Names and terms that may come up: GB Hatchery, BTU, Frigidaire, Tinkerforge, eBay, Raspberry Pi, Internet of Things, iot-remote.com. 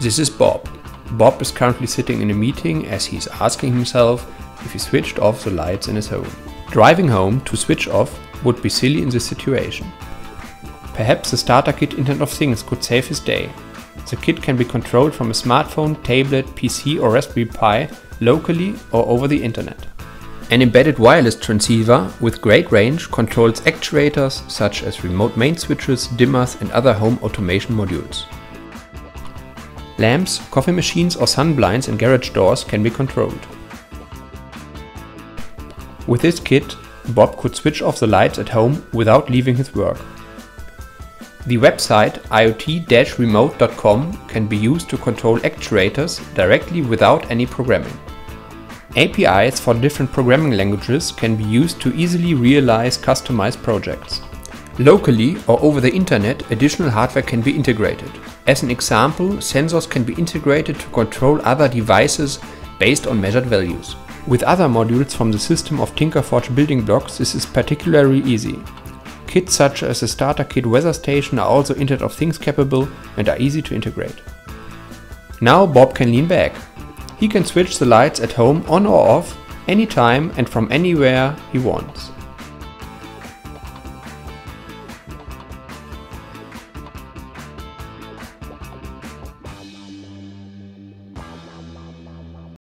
This is Bob. Bob is currently sitting in a meeting as he is asking himself if he switched off the lights in his home. Driving home to switch off would be silly in this situation. Perhaps the starter kit Internet of Things could save his day. The kit can be controlled from a smartphone, tablet, PC or Raspberry Pi locally or over the internet. An embedded wireless transceiver with great range controls actuators such as remote main switches, dimmers and other home automation modules. Lamps, coffee machines or sun blinds and garage doors can be controlled. With this kit, Bob could switch off the lights at home without leaving his work. The website iot-remote.com can be used to control actuators directly without any programming. APIs for different programming languages can be used to easily realize customized projects. Locally or over the internet, additional hardware can be integrated. As an example, sensors can be integrated to control other devices based on measured values. With other modules from the system of Tinkerforge building blocks, this is particularly easy. Kits such as the starter kit weather station are also Internet of Things capable and are easy to integrate. Now Bob can lean back. He can switch the lights at home on or off anytime and from anywhere he wants.